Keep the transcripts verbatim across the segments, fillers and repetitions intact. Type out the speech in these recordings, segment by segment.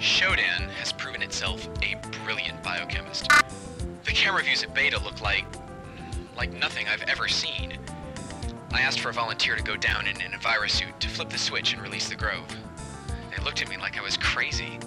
Shodan has proven itself a brilliant biochemist. The camera views at Beta look like... like nothing I've ever seen. I asked for a volunteer to go down in an Enviro suit to flip the switch and release the Grove. They looked at me like I was crazy.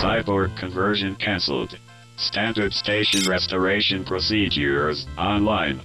Cyborg Conversion Cancelled. Standard Station Restoration Procedures Online.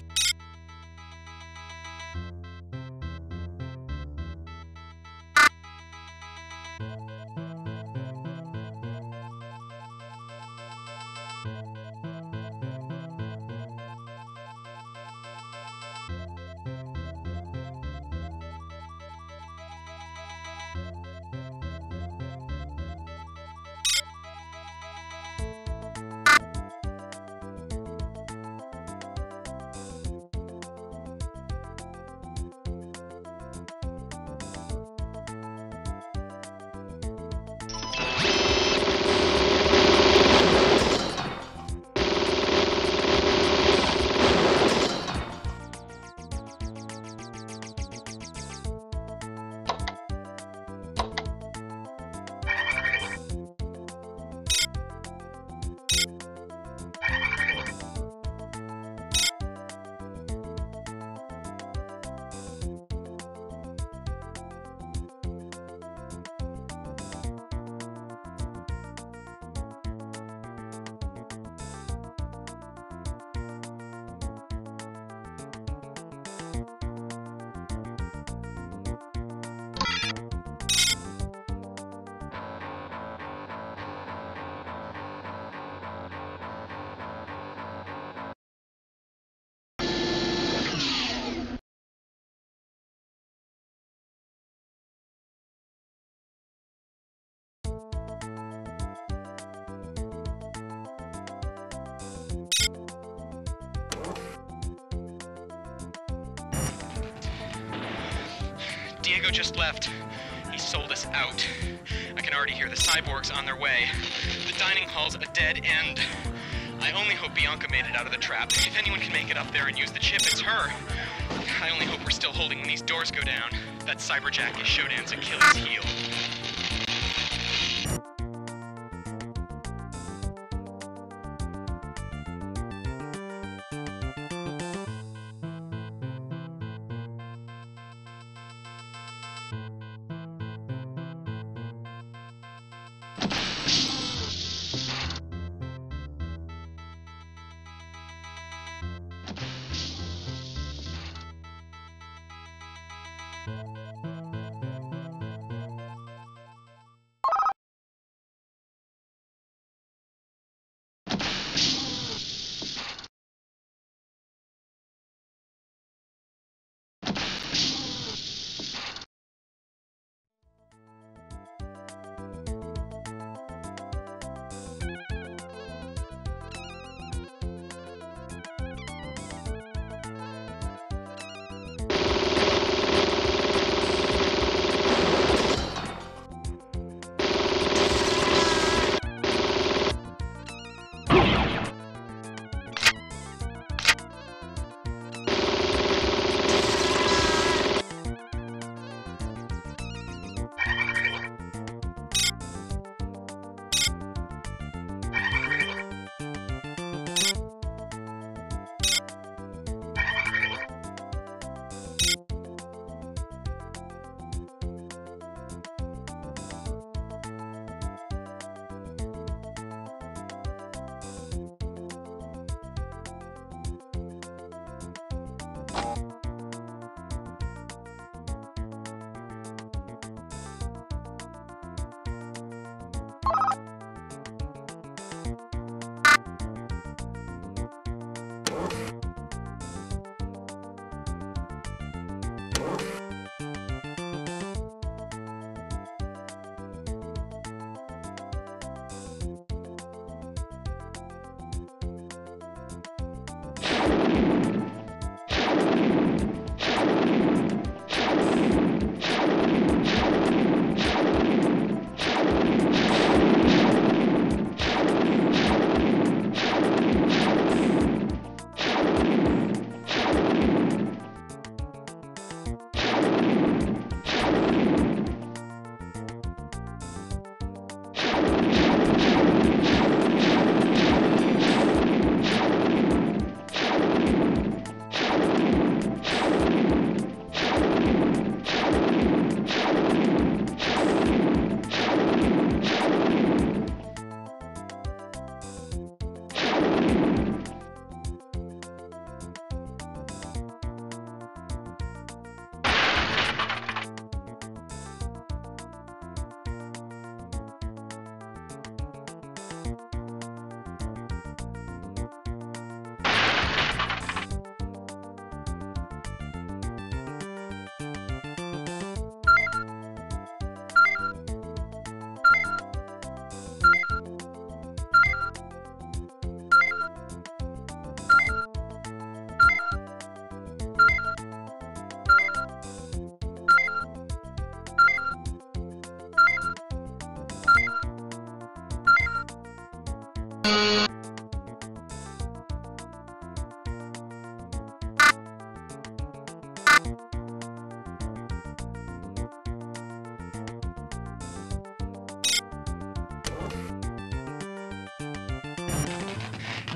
Diego just left. He sold us out. I can already hear the cyborgs on their way. The dining hall's a dead end. I only hope Bianca made it out of the trap. If anyone can make it up there and use the chip, it's her. I only hope we're still holding when these doors go down. That cyberjack is Shodan's Achilles heel.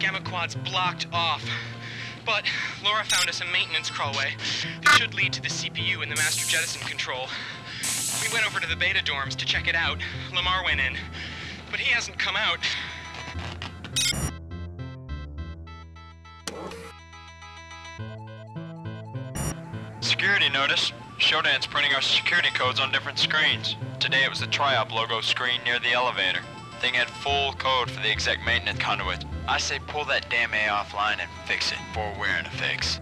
Gamma Quad's blocked off. But Laura found us a maintenance crawlway that should lead to the C P U and the Master Jettison Control. We went over to the Beta Dorms to check it out. Lamar went in, but he hasn't come out. Security notice. Shodan's printing our security codes on different screens. Today it was the Triop logo screen near the elevator. Thing had full code for the exec maintenance conduit. I say pull that damn A offline and fix it before we're in a fix.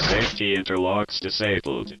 Safety interlocks disabled.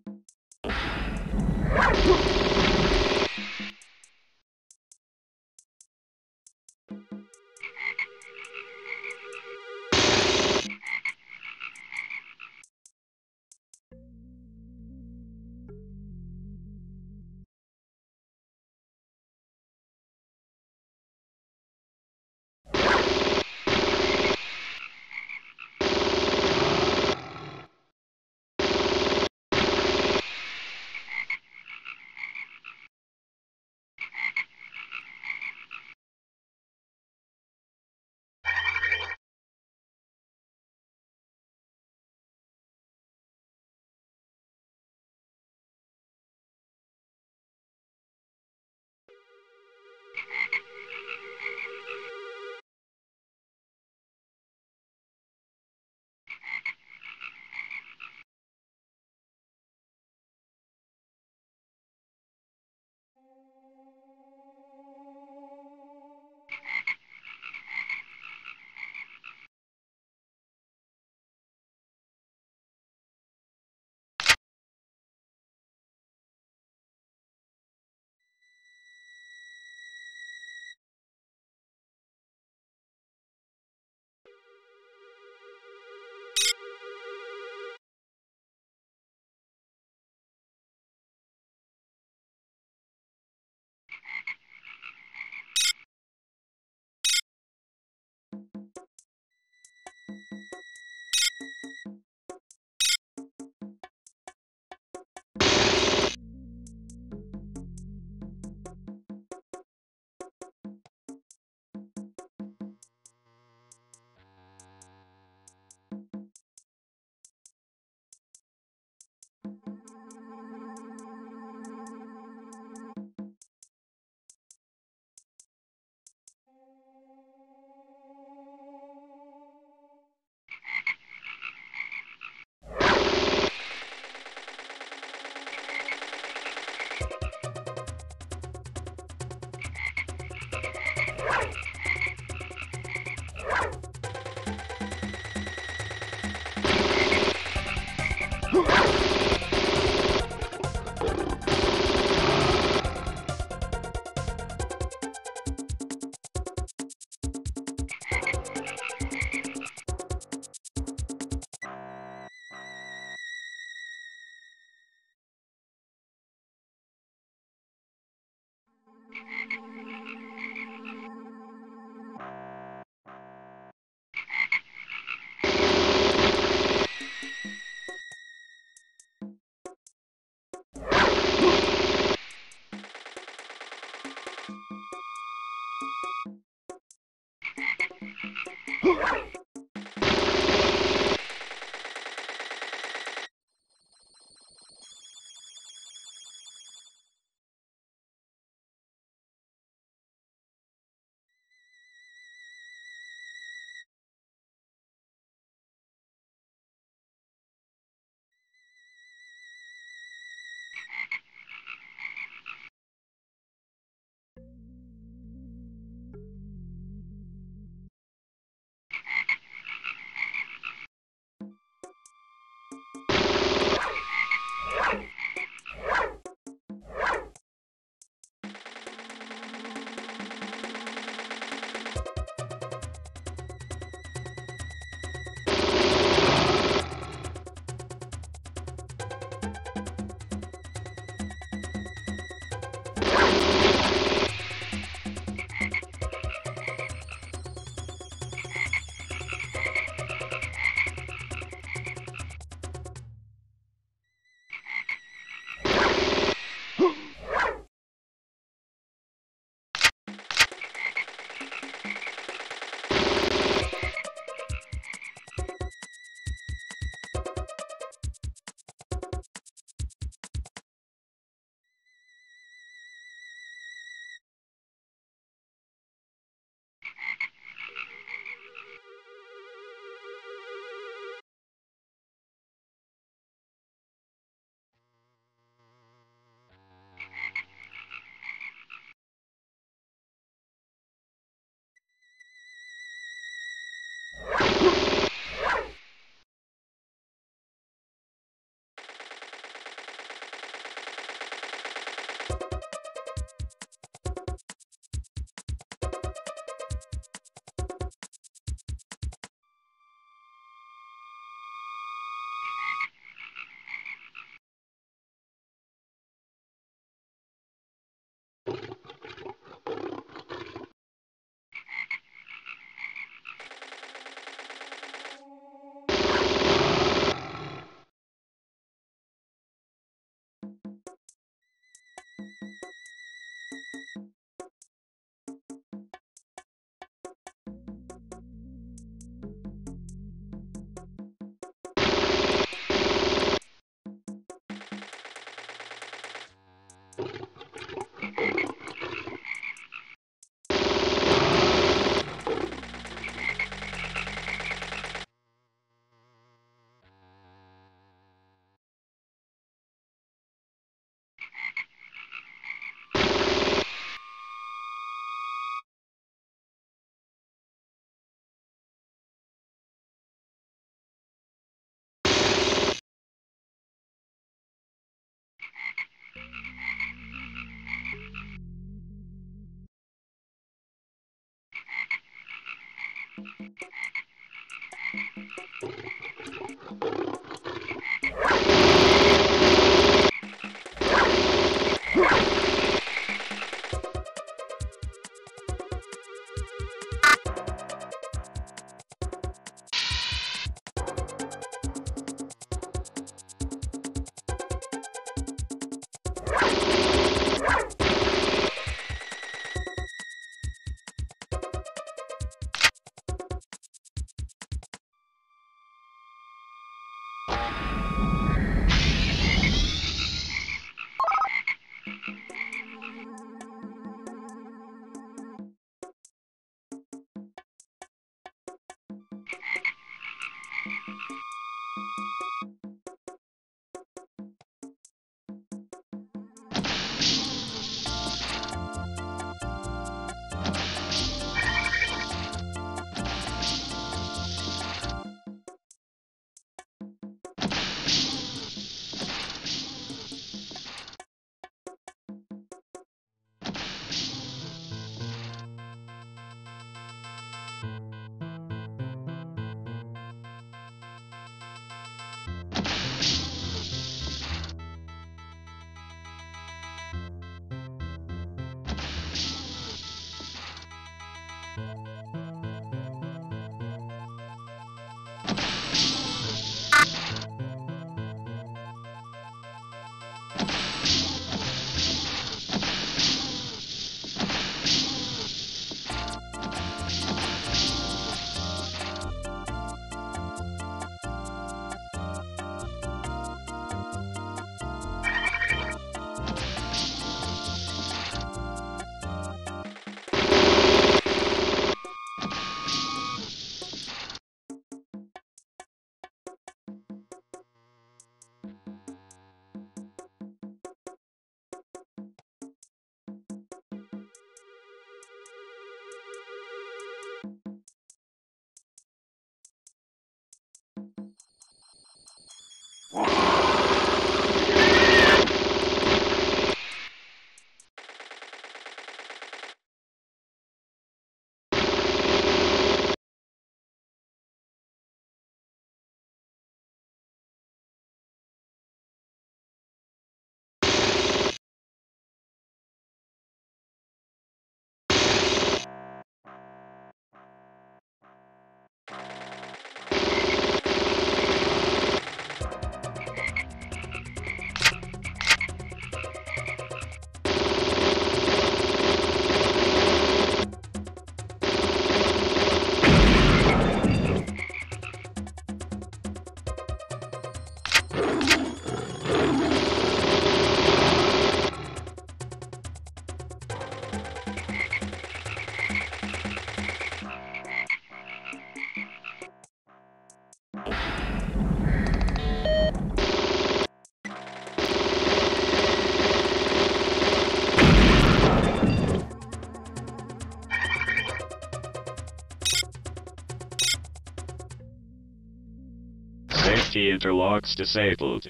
Safety interlocks disabled.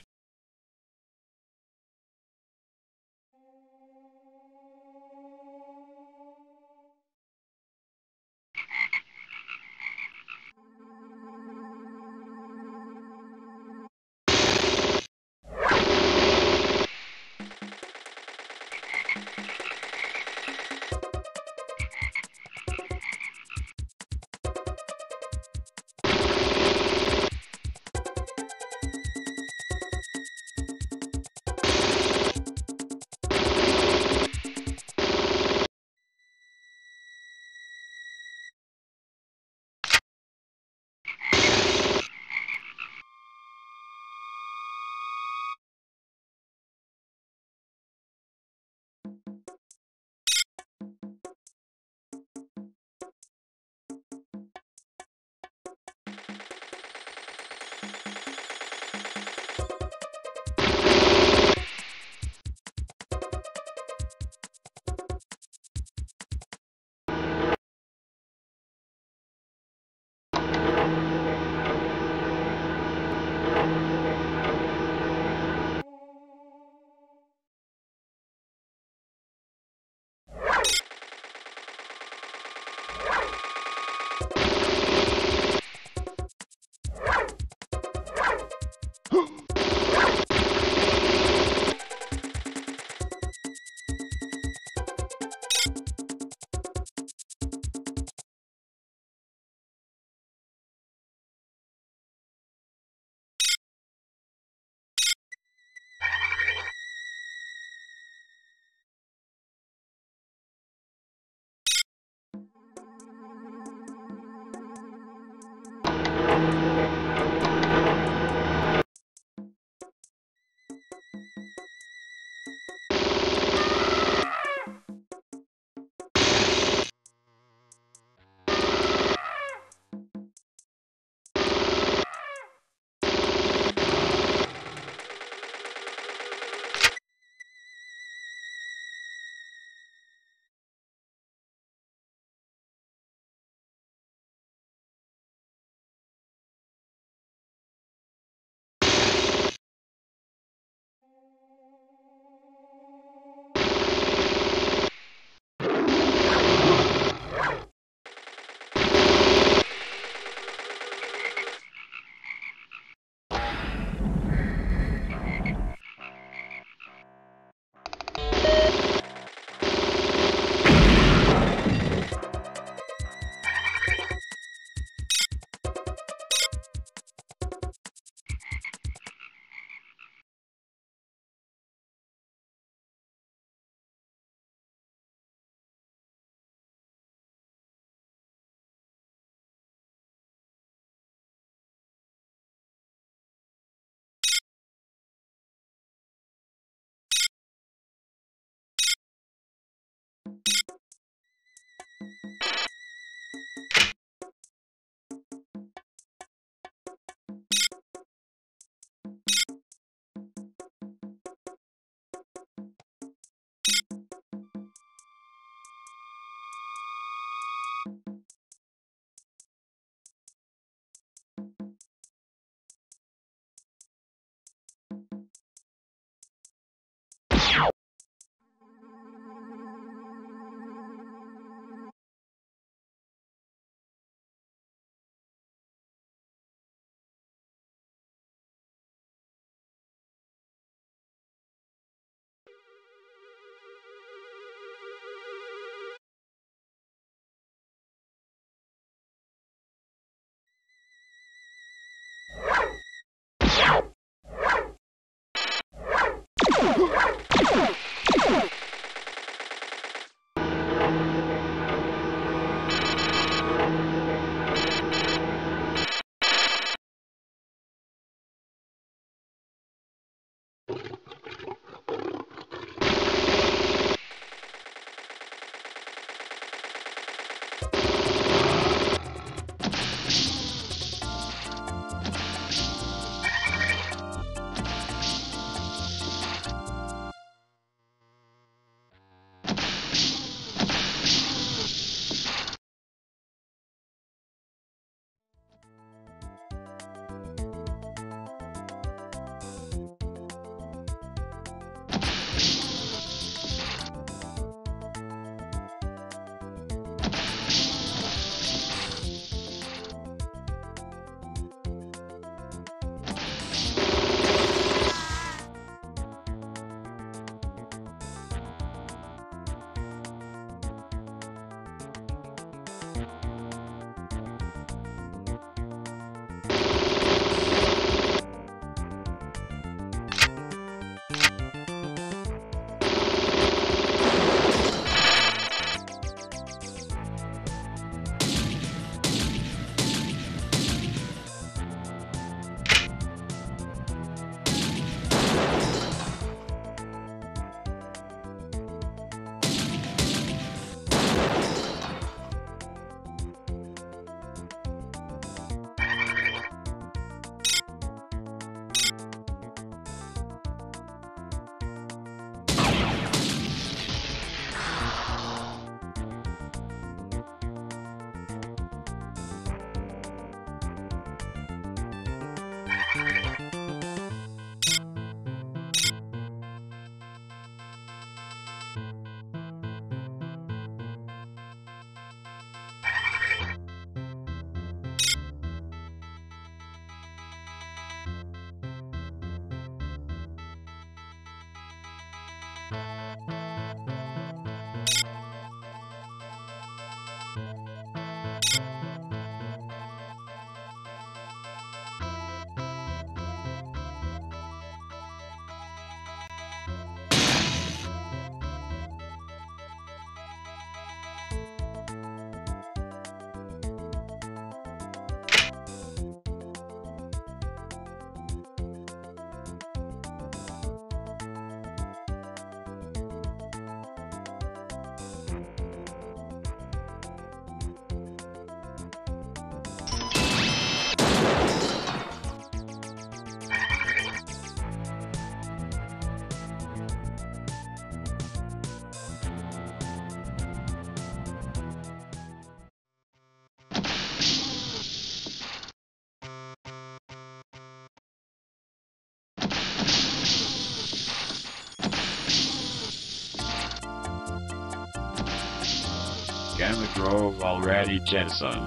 Grove already, Jettison.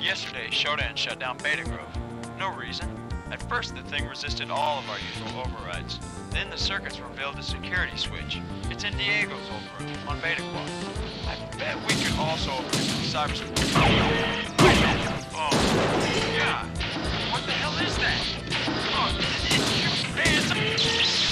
Yesterday, Shodan shut down Beta Grove. No reason. At first the thing resisted all of our usual overrides. Then the circuits revealed a security switch. It's in Diego's override, on Beta Quad. I bet we could also override the cyber support. Oh, God. What the hell is that? Oh, it's a... It's a...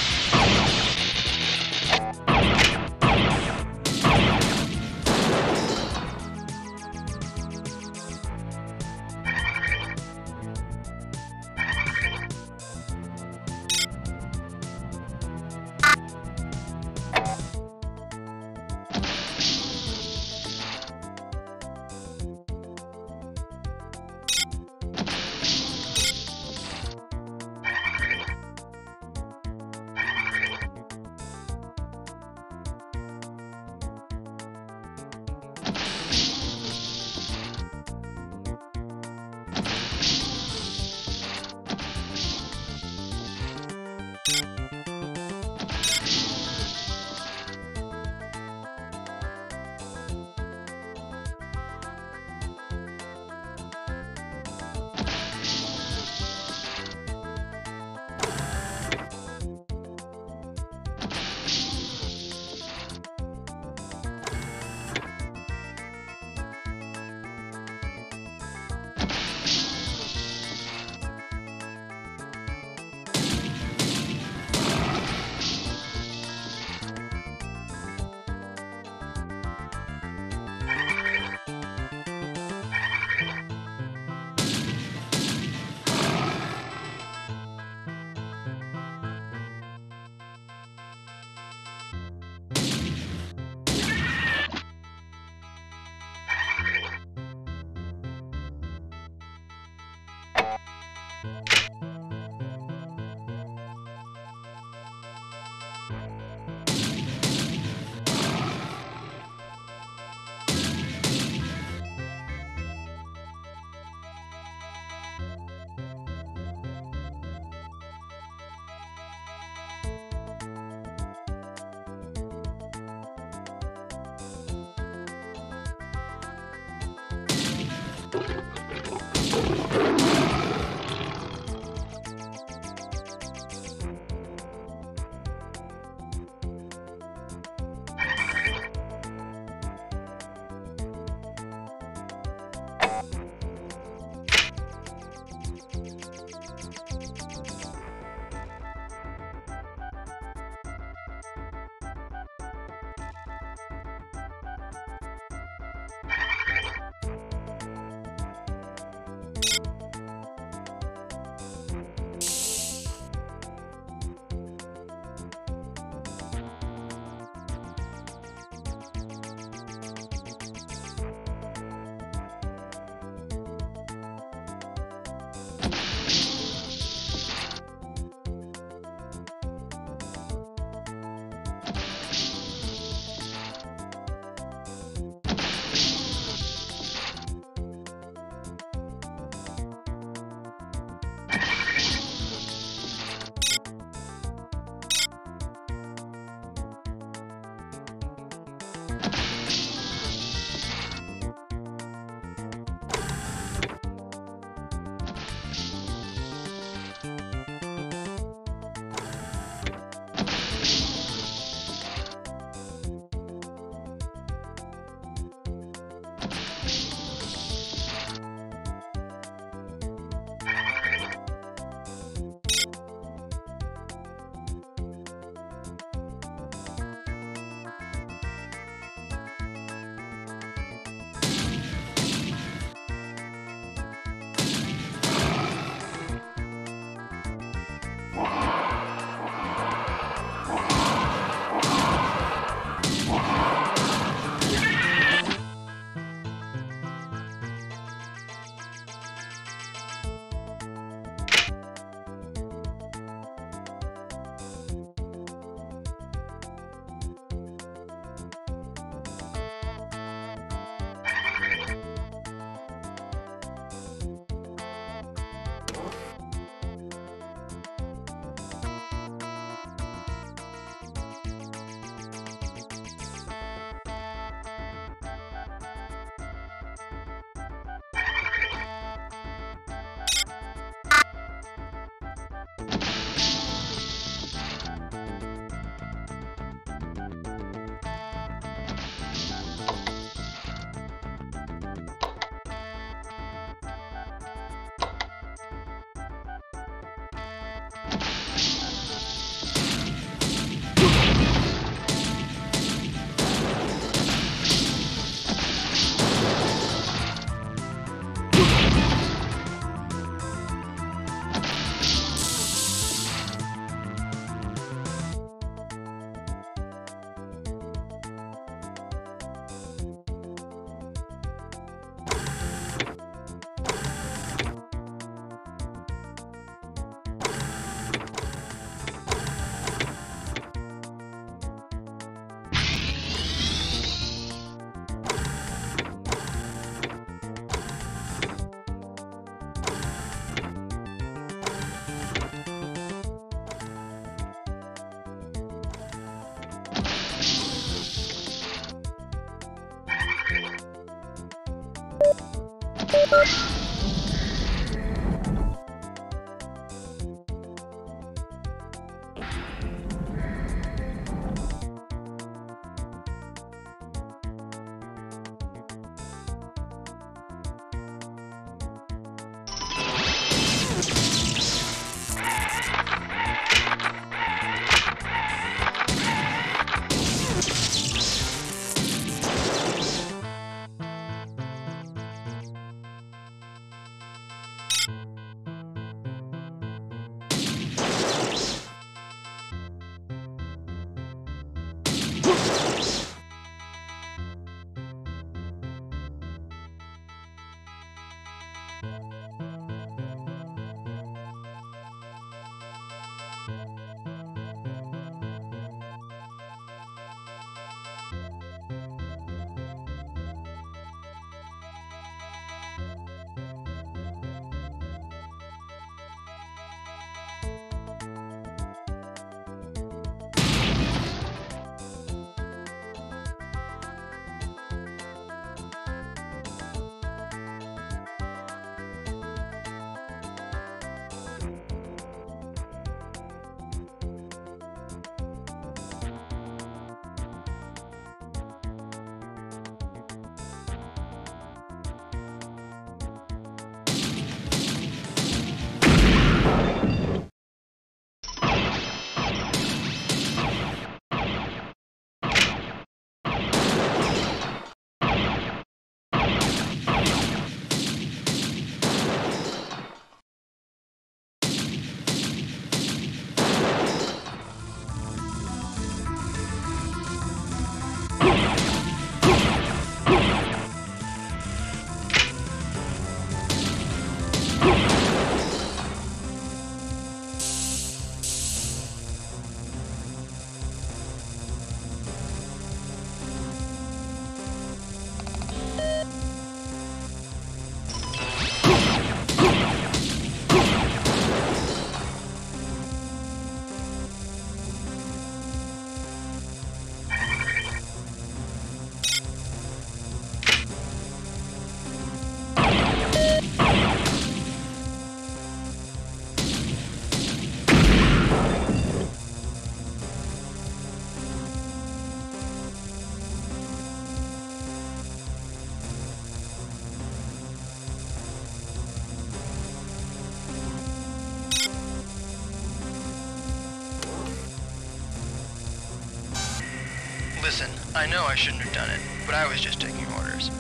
Listen, I know I shouldn't have done it, but I was just taking orders.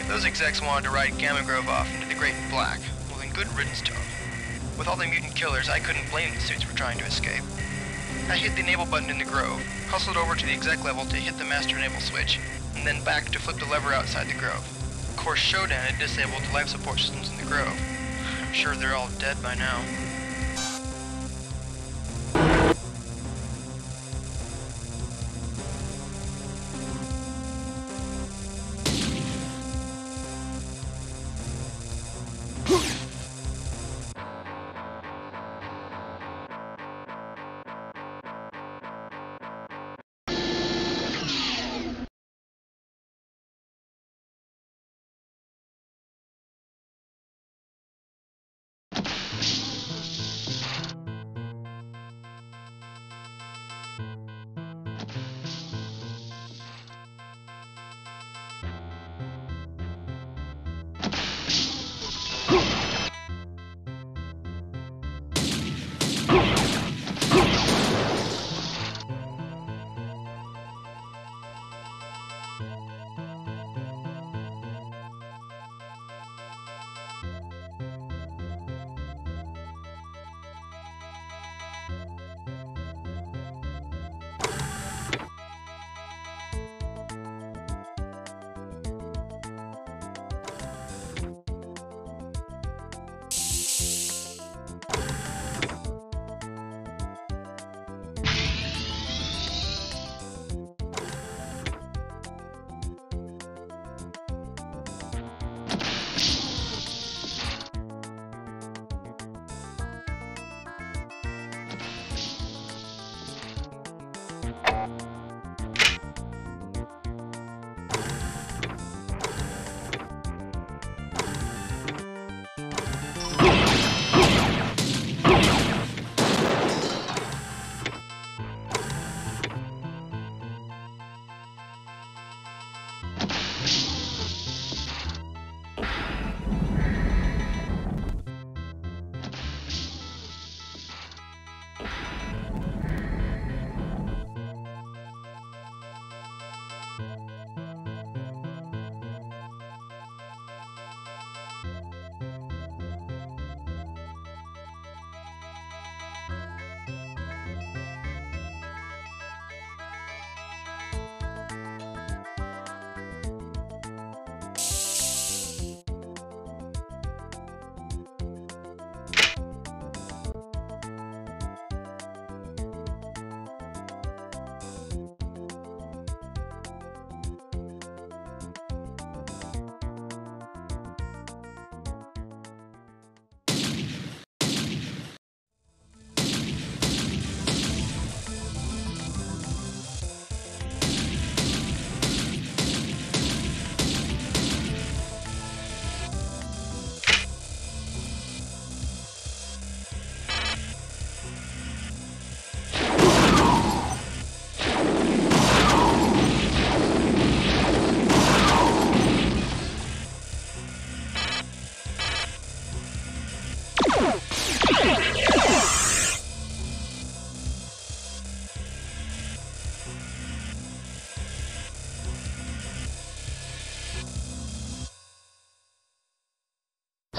If those execs wanted to ride Gamma Grove off into the Great Black, well then good riddance to them. With all the mutant killers, I couldn't blame the suits for trying to escape. I hit the enable button in the Grove, hustled over to the exec level to hit the master enable switch, and then back to flip the lever outside the Grove. Of course, Shodan had disabled the life support systems in the Grove. I'm sure they're all dead by now.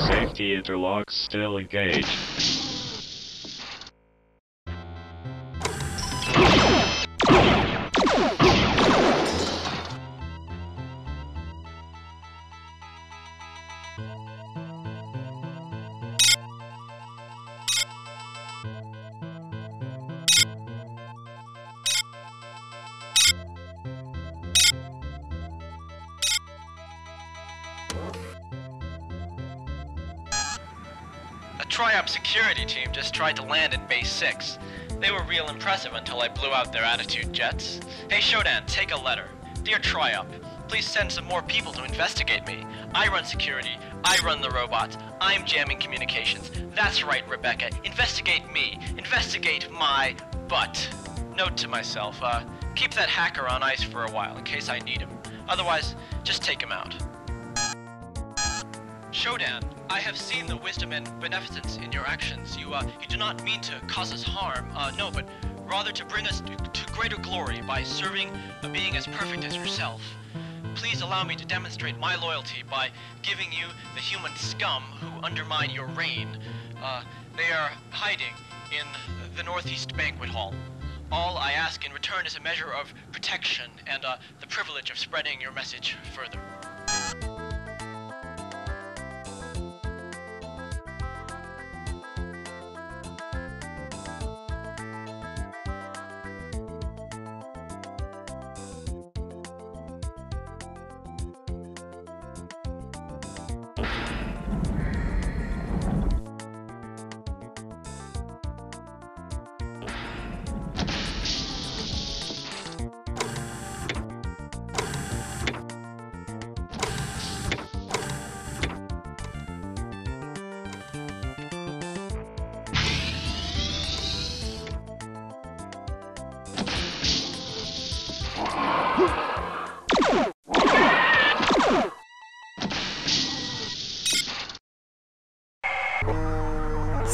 Safety interlocks still engaged. Triop security team just tried to land at base six. They were real impressive until I blew out their attitude jets. Hey Shodan, take a letter. Dear Triop, please send some more people to investigate me. I run security, I run the robots, I'm jamming communications. That's right, Rebecca, investigate me, investigate my butt. Note to myself, uh, keep that hacker on ice for a while in case I need him. Otherwise, just take him out. Shodan, I have seen the wisdom and beneficence in your actions. You, uh, you do not mean to cause us harm. Uh, no, but rather to bring us to greater glory by serving a being as perfect as yourself. Please allow me to demonstrate my loyalty by giving you the human scum who undermine your reign. Uh, they are hiding in the Northeast Banquet Hall. All I ask in return is a measure of protection and uh, the privilege of spreading your message further.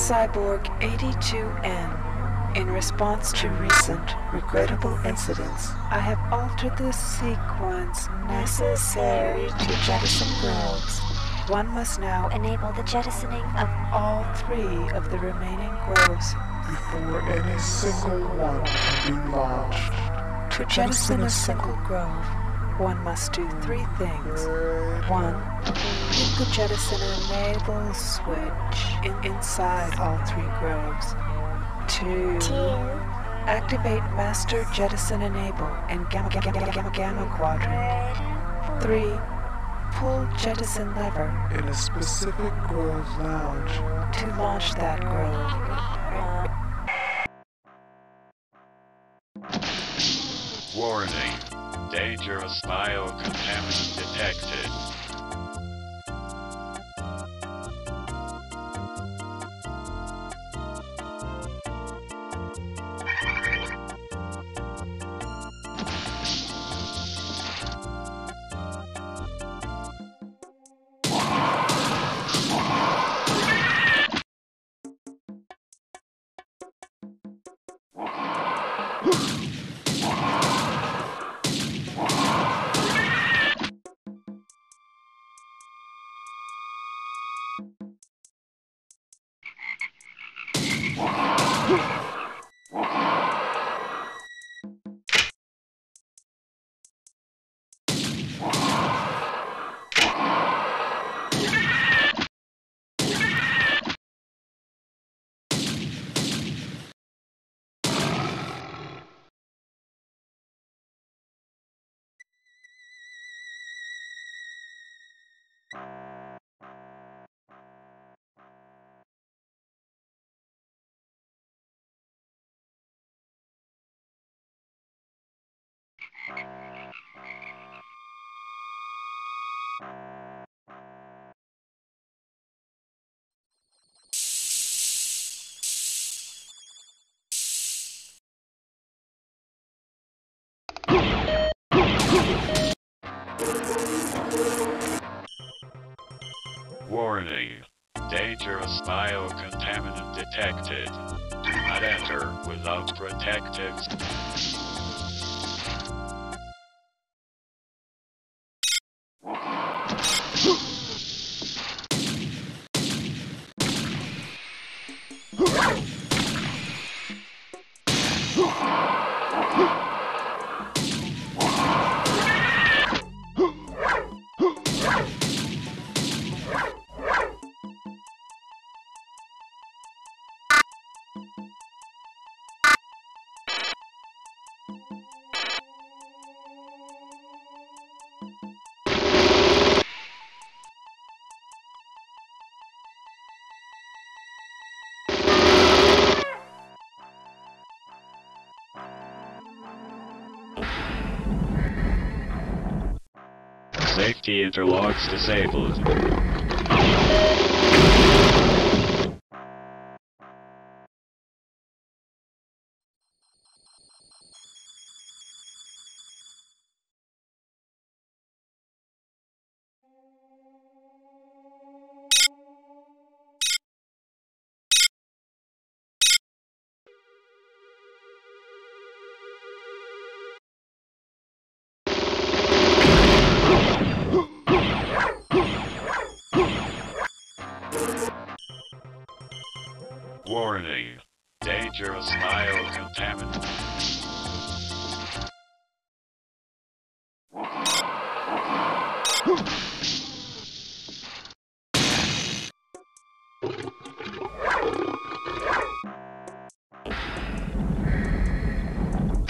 Cyborg eighty-two N, in response to recent regrettable incidents, I have altered the sequence necessary to jettison groves. One must now enable the jettisoning of all three of the remaining groves before any single one can be launched. To jettison a single grove, one must do three things. One, hit the jettison enable switch in inside all three groves. Two, Two. activate Master Jettison Enable and Gamma-Gamma-Gamma-Gamma Quadrant. Three, pull Jettison Lever in a specific grove lounge to launch that grove. Warning. Dangerous biocontaminant detected. Warning. Dangerous biocontaminant detected. Do not enter without protectives. Safety interlocks disabled. God damn it.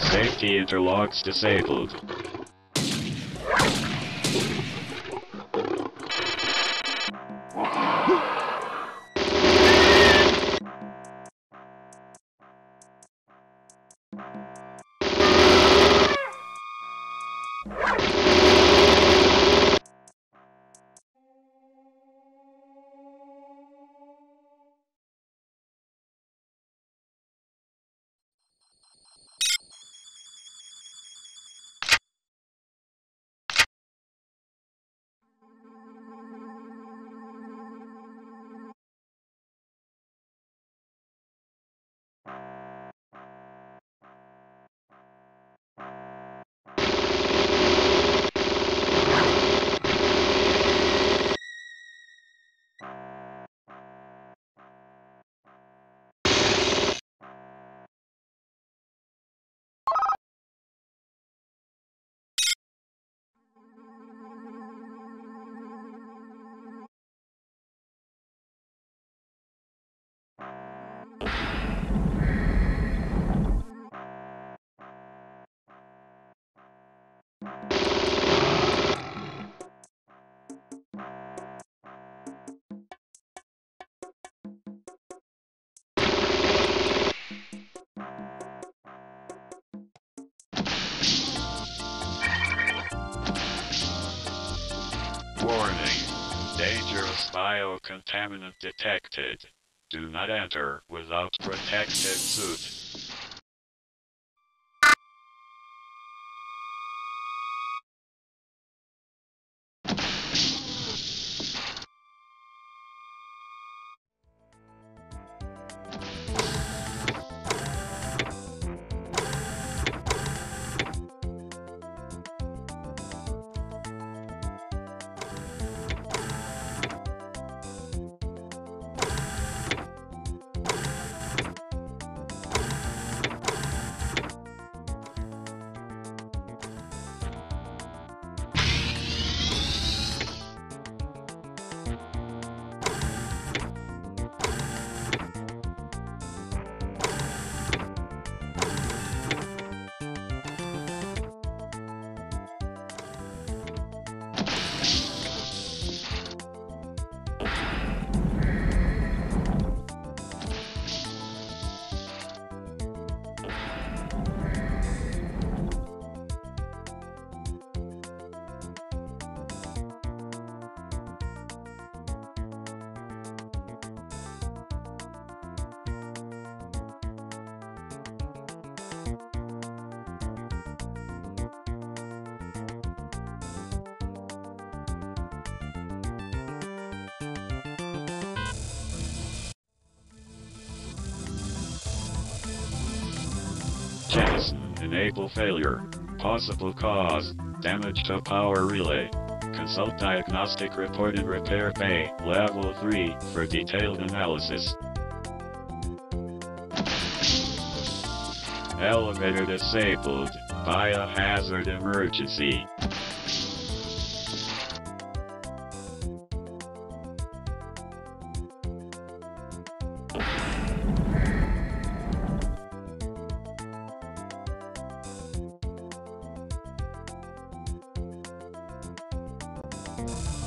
Safety interlocks disabled. Biocontaminant detected. Do not enter without protective suit. Jettison Enable failure. Possible cause, damage to power relay. Consult diagnostic report and repair bay, level three, for detailed analysis. Elevator disabled, biohazard emergency. You